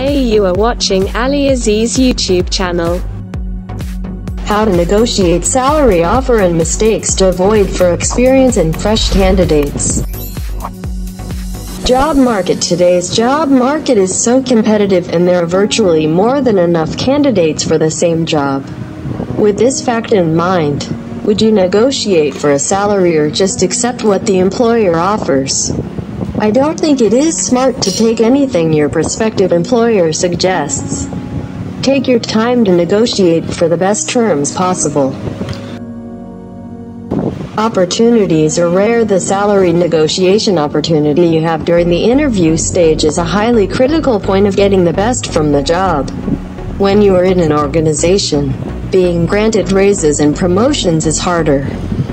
Hey, you are watching Ali Aziz YouTube channel. How to negotiate salary offer and mistakes to avoid for experienced and fresh candidates. Job market. Today's job market is so competitive and there are virtually more than enough candidates for the same job. With this fact in mind, would you negotiate for a salary or just accept what the employer offers? I don't think it is smart to take anything your prospective employer suggests. Take your time to negotiate for the best terms possible. Opportunities are rare. The salary negotiation opportunity you have during the interview stage is a highly critical point of getting the best from the job. When you are in an organization, being granted raises and promotions is harder.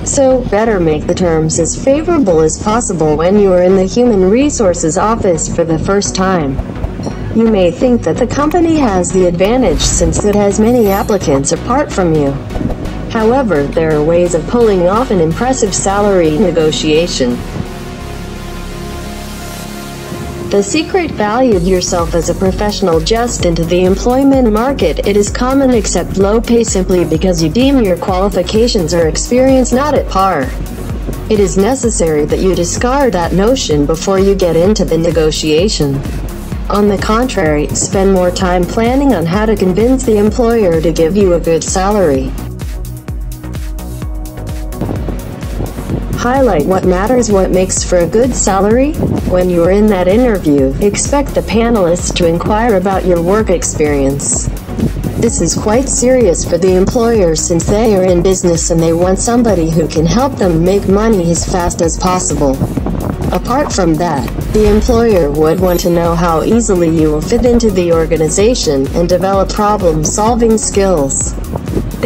So, better make the terms as favorable as possible when you are in the human resources office for the first time. You may think that the company has the advantage since it has many applicants apart from you. However, there are ways of pulling off an impressive salary negotiation. The secret: value yourself as a professional. Just into the employment market, it is common to accept low pay simply because you deem your qualifications or experience not at par. It is necessary that you discard that notion before you get into the negotiation. On the contrary, spend more time planning on how to convince the employer to give you a good salary. Highlight what matters. What makes for a good salary? When you are in that interview, expect the panelists to inquire about your work experience. This is quite serious for the employer since they are in business and they want somebody who can help them make money as fast as possible. Apart from that, the employer would want to know how easily you will fit into the organization and develop problem-solving skills.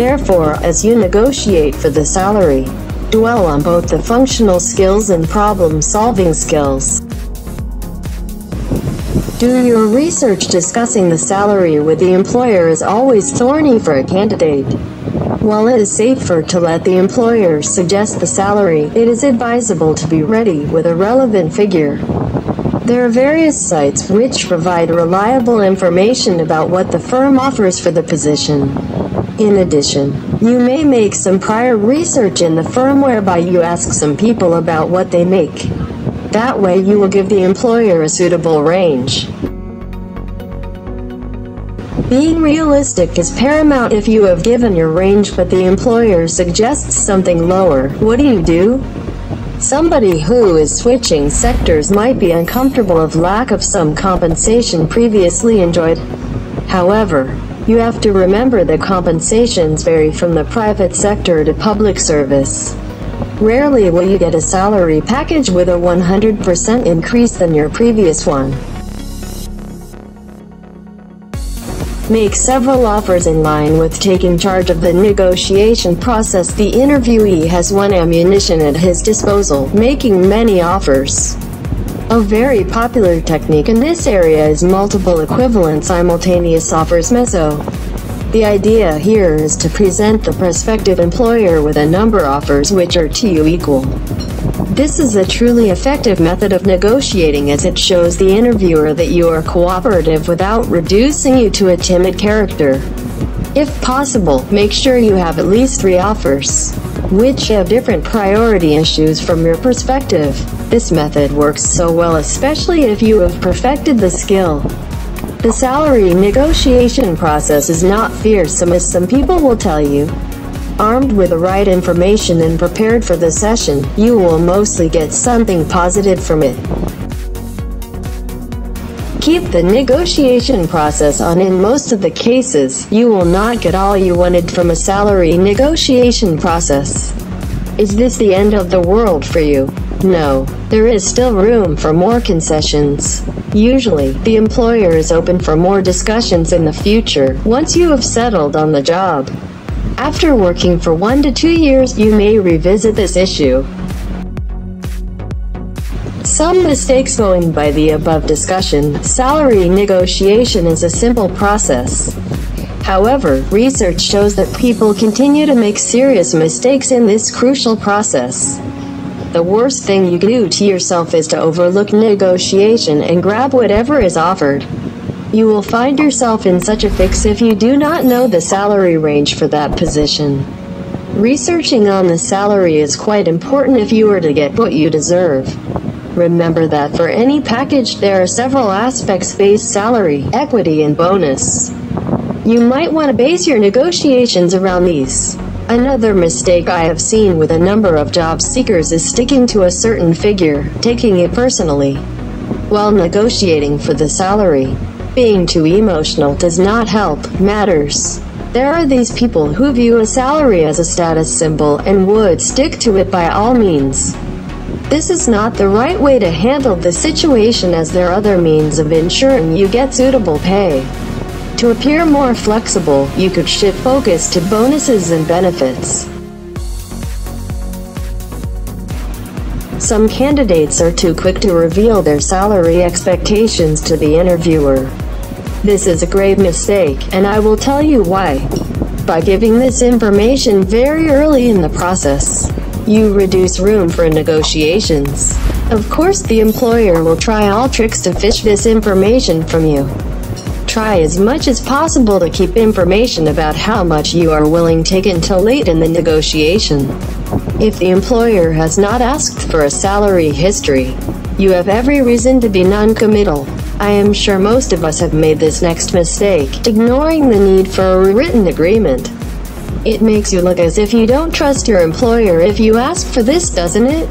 Therefore, as you negotiate for the salary, dwell on both the functional skills and problem-solving skills. Do your research. Discussing the salary with the employer is always thorny for a candidate. While it is safer to let the employer suggest the salary, it is advisable to be ready with a relevant figure. There are various sites which provide reliable information about what the firm offers for the position. In addition, you may make some prior research in the firm whereby you ask some people about what they make. That way you will give the employer a suitable range. Being realistic is paramount. If you have given your range but the employer suggests something lower, what do? Somebody who is switching sectors might be uncomfortable of lack of some compensation previously enjoyed. However, you have to remember that compensations vary from the private sector to public service. Rarely will you get a salary package with a 100% increase than your previous one. Make several offers. in line with taking charge of the negotiation process, the interviewee has one ammunition at his disposal: making many offers. A very popular technique in this area is multiple equivalent simultaneous offers mezzo. The idea here is to present the prospective employer with a number of offers which are to equal. This is a truly effective method of negotiating as it shows the interviewer that you are cooperative without reducing you to a timid character. If possible, make sure you have at least 3 offers, which have different priority issues from your perspective. This method works so well especially if you have perfected the skill. The salary negotiation process is not fearsome as some people will tell you. Armed with the right information and prepared for the session, you will mostly get something positive from it. Keep the negotiation process on. In most of the cases, you will not get all you wanted from a salary negotiation process. Is this the end of the world for you? No, there is still room for more concessions. Usually, the employer is open for more discussions in the future once you have settled on the job. After working for 1 to 2 years, you may revisit this issue. Some mistakes. Going by the above discussion, salary negotiation is a simple process. However, research shows that people continue to make serious mistakes in this crucial process. The worst thing you can do to yourself is to overlook negotiation and grab whatever is offered. You will find yourself in such a fix if you do not know the salary range for that position. Researching on the salary is quite important if you are to get what you deserve. Remember that for any package there are several aspects: base salary, equity, and bonus. You might want to base your negotiations around these. Another mistake I have seen with a number of job seekers is sticking to a certain figure, taking it personally while negotiating for the salary. Being too emotional does not help matters. There are these people who view a salary as a status symbol and would stick to it by all means. This is not the right way to handle the situation, as there are other means of ensuring you get suitable pay. To appear more flexible, you could shift focus to bonuses and benefits. Some candidates are too quick to reveal their salary expectations to the interviewer. This is a grave mistake, and I will tell you why. By giving this information very early in the process, you reduce room for negotiations. Of course, the employer will try all tricks to fish this information from you. Try as much as possible to keep information about how much you are willing to take until late in the negotiation. If the employer has not asked for a salary history, you have every reason to be non-committal. I am sure most of us have made this next mistake, ignoring the need for a written agreement. It makes you look as if you don't trust your employer if you ask for this, doesn't it?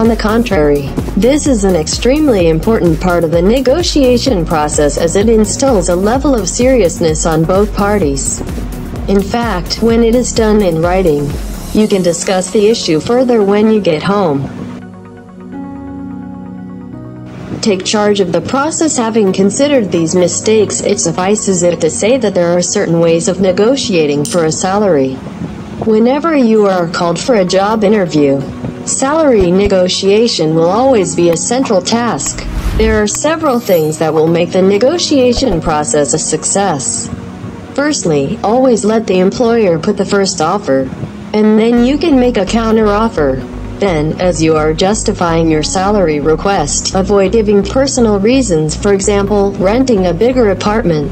On the contrary, this is an extremely important part of the negotiation process, as it instills a level of seriousness on both parties. In fact, when it is done in writing, you can discuss the issue further when you get home. Take charge of the process. Having considered these mistakes, it suffices it to say that there are certain ways of negotiating for a salary. Whenever you are called for a job interview, salary negotiation will always be a central task. There are several things that will make the negotiation process a success. Firstly, always let the employer put the first offer, and then you can make a counteroffer. Then, as you are justifying your salary request, avoid giving personal reasons, for example, renting a bigger apartment.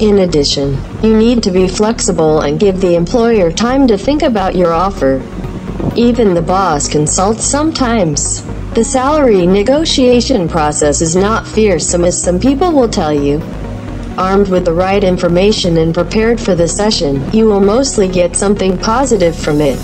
In addition, you need to be flexible and give the employer time to think about your offer. Even the boss consults sometimes. The salary negotiation process is not fearsome, as some people will tell you. Armed with the right information and prepared for the session, you will mostly get something positive from it.